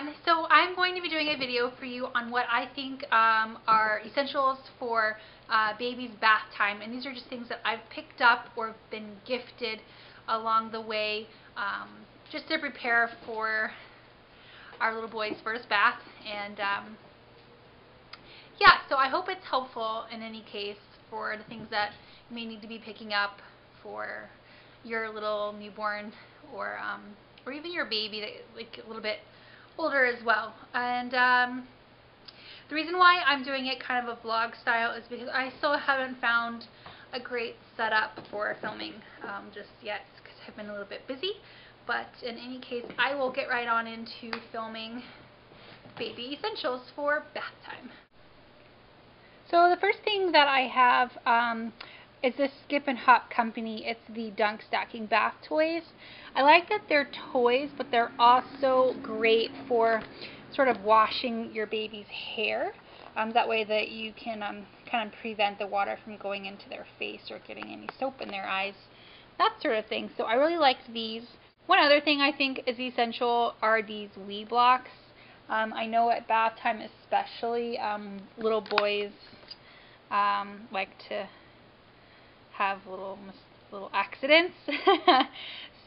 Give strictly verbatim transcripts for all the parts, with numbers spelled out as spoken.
everyone. So I'm going to be doing a video for you on what I think um, are essentials for uh, babies' bath time, and these are just things that I've picked up or been gifted along the way, um, just to prepare for our little boy's first bath. And um, yeah, so I hope it's helpful in any case for the things that you may need to be picking up for your little newborn, or um, or even your baby that, like, a little bit older as well. And um, the reason why I'm doing it kind of a vlog style is because I still haven't found a great setup for filming um, just yet, because I've been a little bit busy. But in any case, I will get right on into filming baby essentials for bath time. So the first thing that I have um, is this Skip and Hop company. It's the Dunk Stacking Bath Toys. I like that they're toys, but they're also great for sort of washing your baby's hair. Um, that way that you can um, kind of prevent the water from going into their face or getting any soap in their eyes, that sort of thing. So I really liked these. One other thing I think is essential are these wee blocks. Um, I know at bath time especially, um, little boys um, like to have little little accidents.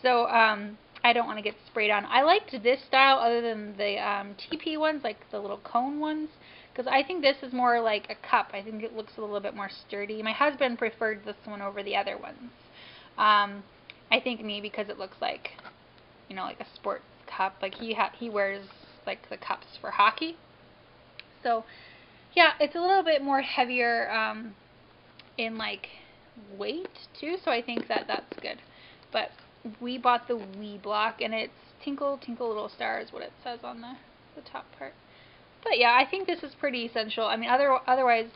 So um, I don't want to get sprayed on. I liked this style other than the um, T P ones, like the little cone ones, because I think this is more like a cup. I think it looks a little bit more sturdy. My husband preferred this one over the other ones. Um, I think maybe because it looks like, you know, like a sports cup. Like he ha he wears like the cups for hockey. So yeah, it's a little bit more heavier um, in like weight too. So I think that that's good. But we bought the wee block, and it's Tinkle Tinkle Little Star is what it says on the the top part. But yeah, I think this is pretty essential. I mean, other otherwise,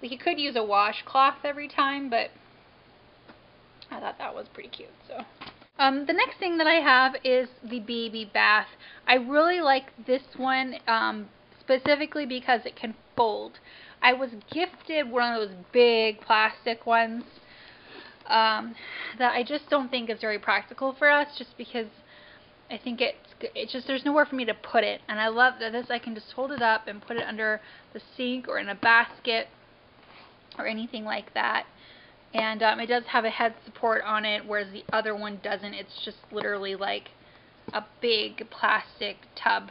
like, you could use a washcloth every time, but I thought that was pretty cute. So um, the next thing that I have is the baby bath. I really like this one um, specifically because it can fold. I was gifted one of those big plastic ones um, that I just don't think is very practical for us, just because I think it's, it's just, there's nowhere for me to put it. And I love that this, I can just hold it up and put it under the sink or in a basket or anything like that. And um, it does have a head support on it, whereas the other one doesn't. It's just literally like a big plastic tub.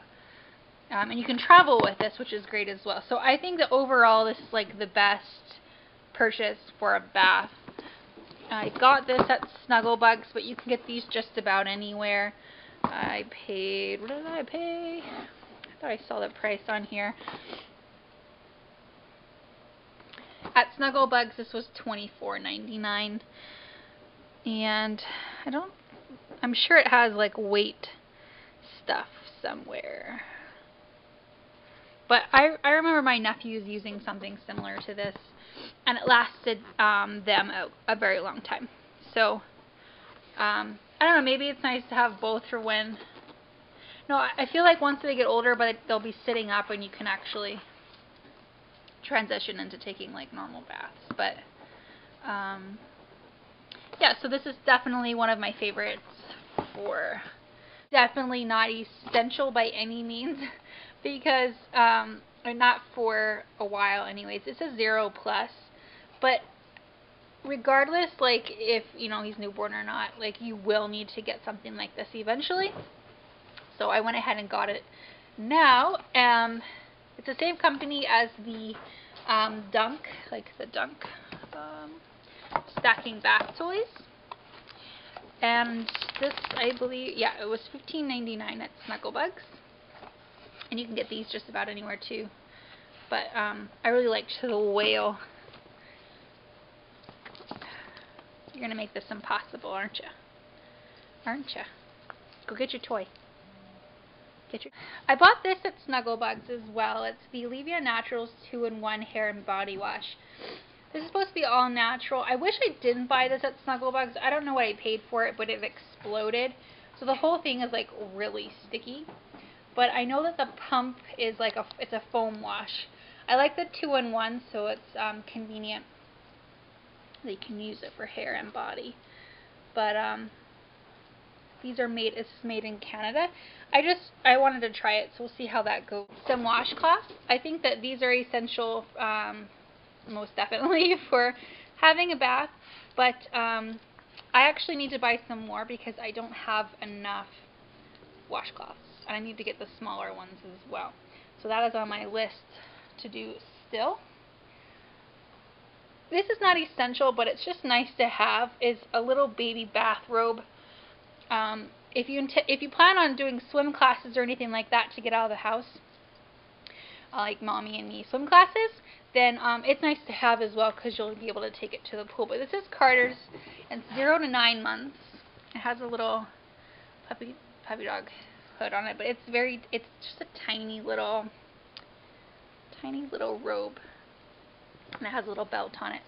Um, and you can travel with this, which is great as well. So I think that overall this is like the best purchase for a bath. I got this at Snuggle Bugz, but you can get these just about anywhere. I paid, what did I pay? I thought I saw the price on here. At Snuggle Bugz, this was twenty-four ninety-nine, and I don't, I'm sure it has like weight stuff somewhere. But I, I remember my nephews using something similar to this, and it lasted um, them a, a very long time. So um, I don't know, maybe it's nice to have both for when, no, I feel like once they get older, but they'll be sitting up and you can actually transition into taking like normal baths. But um, yeah, so this is definitely one of my favorites for, definitely not essential by any means, because um, not for a while anyways. It's a zero plus, but regardless, like, if, you know, he's newborn or not, like, you will need to get something like this eventually. So I went ahead and got it now. Um, it's the same company as the um, Dunk, like the Dunk um, Stacking Bath Toys. And this, I believe, yeah, it was fifteen ninety-nine at Snuggle Bugz. And you can get these just about anywhere too. But um, I really liked the whale. You're going to make this impossible, aren't you? Aren't you? Go get your toy. Get your... I bought this at Snuggle Bugz as well. It's the Aleva Naturals two in one Hair and Body Wash. This is supposed to be all natural. I wish I didn't buy this at Snuggle Bugz. I don't know what I paid for it, but it exploded. So the whole thing is like really sticky. But I know that the pump is like a, it's a foam wash. I like the two in one, so it's um, convenient. They can use it for hair and body. But um, These are made, it's made in Canada. I just, I wanted to try it, so we'll see how that goes. Some washcloths. I think that these are essential, um, most definitely, for having a bath, but um, I actually need to buy some more because I don't have enough washcloths. And I need to get the smaller ones as well. So that is on my list to do still. This is not essential, but it's just nice to have, is a little baby bathrobe. Um, if you if you plan on doing swim classes or anything like that to get out of the house, uh, like Mommy and Me swim classes, then um, it's nice to have as well because you'll be able to take it to the pool. But this is Carter's, and it's zero to nine months. It has a little puppy puppy dog hood on it, but it's very it's just a tiny little tiny little robe, and it has a little belt on it.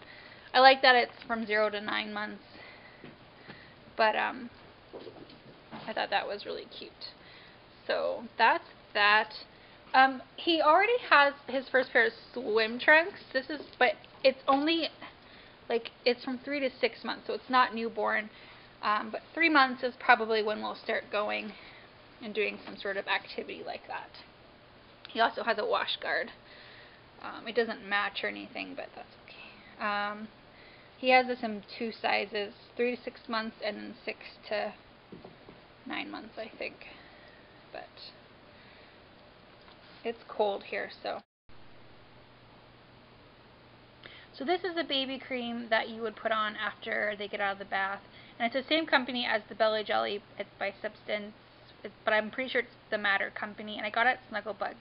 I like that it's from zero to nine months, but um. I thought that was really cute. So that's that. Um, he already has his first pair of swim trunks. This is, but it's only, like, it's from three to six months, so it's not newborn. Um, but three months is probably when we'll start going and doing some sort of activity like that. He also has a wash guard. Um, it doesn't match or anything, but that's okay. Um, He has this in two sizes, three to six months and then six to nine months, I think. But it's cold here, so. So this is a baby cream that you would put on after they get out of the bath. And it's the same company as the Belly Jelly. It's by Substance, it's, but I'm pretty sure it's the Matter company. And I got it at Snuggle Bugz.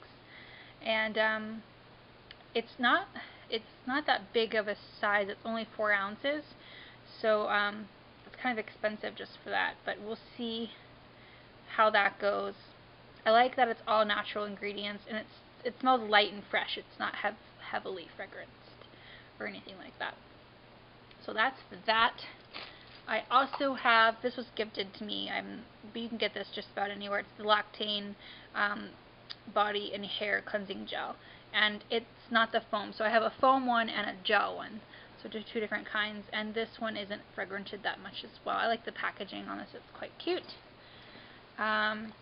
And um, it's not... It's not that big of a size. It's only four ounces, so um, it's kind of expensive just for that. But we'll see how that goes. I like that it's all natural ingredients, and it's it smells light and fresh. It's not hev heavily fragranced or anything like that. So that's that. I also have, this was gifted to me. I'm but you can get this just about anywhere. It's the L'Occitane um, body and hair cleansing gel. And it's not the foam, so I have a foam one and a gel one, so just two different kinds. And this one isn't fragranted that much as well. I like the packaging on this; it's quite cute. Um,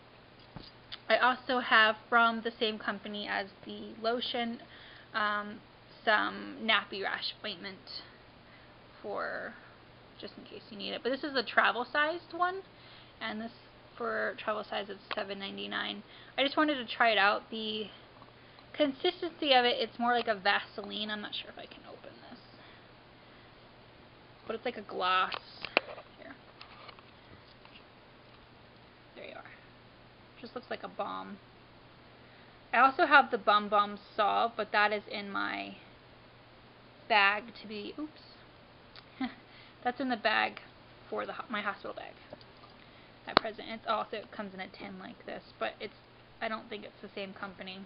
I also have from the same company as the lotion um, some nappy rash ointment for just in case you need it. But this is a travel-sized one, and this for travel size is seven ninety-nine. I just wanted to try it out. The consistency of it, it's more like a Vaseline. I'm not sure if I can open this. But it's like a gloss. Here. There you are. Just looks like a balm. I also have the Bum Balm Solve, but that is in my bag to be, oops. That's in the bag for the my hospital bag at present. It's also, it comes in a tin like this, but it's, I don't think it's the same company.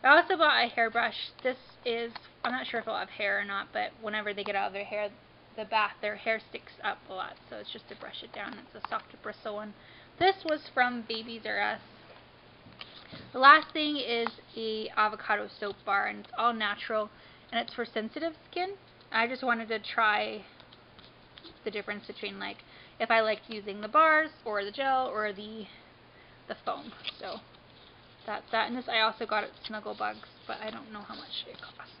I also bought a hairbrush. This is, I'm not sure if I'll have hair or not, but whenever they get out of their hair, the bath, their hair sticks up a lot, so it's just to brush it down. It's a softer bristle one. This was from Babies R Us. The last thing is a avocado soap bar, and it's all natural, and it's for sensitive skin. I just wanted to try the difference between, like, if I liked using the bars, or the gel, or the, the foam, so... That's that. And this I also got at Snuggle Bugz, but I don't know how much it cost.